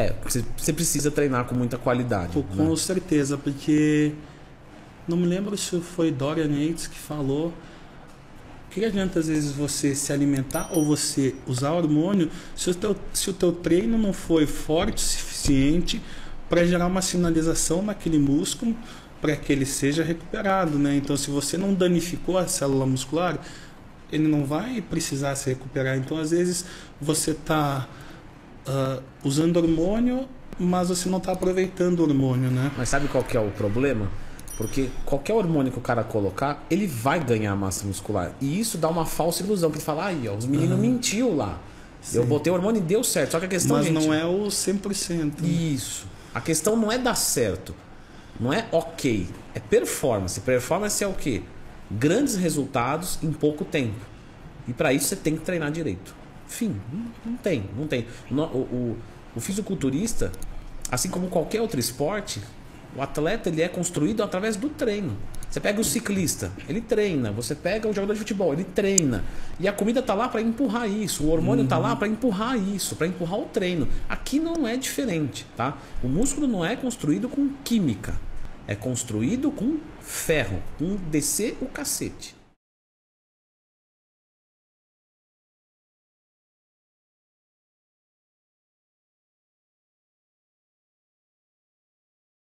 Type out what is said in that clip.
É, você precisa treinar com muita qualidade. Com certeza, porque não me lembro se foi Dorian Yates que falou que adianta às vezes você se alimentar ou você usar hormônio se o teu treino não foi forte o suficiente para gerar uma sinalização naquele músculo para que ele seja recuperado, né? Então, se você não danificou a célula muscular, ele não vai precisar se recuperar. Então, às vezes, você está usando hormônio, mas você não está aproveitando o hormônio, né? Mas sabe qual que é o problema? Porque qualquer hormônio que o cara colocar, ele vai ganhar massa muscular. E isso dá uma falsa ilusão, porque fala, aí, ó, os meninos mentiu lá. Sim. Eu botei o hormônio e deu certo. Só que a questão, mas, gente, não é o 100%. Né? Isso. A questão não é dar certo. Não é ok. É performance. Performance é o quê? Grandes resultados em pouco tempo. E para isso você tem que treinar direito. Fim. Não tem. O fisiculturista, assim como qualquer outro esporte, o atleta ele é construído através do treino. Você pega o ciclista, ele treina. Você pega o jogador de futebol, ele treina. E a comida tá lá para empurrar isso. O hormônio tá lá para empurrar isso, para empurrar o treino. Aqui não é diferente, tá? O músculo não é construído com química. É construído com ferro, com descer o cacete.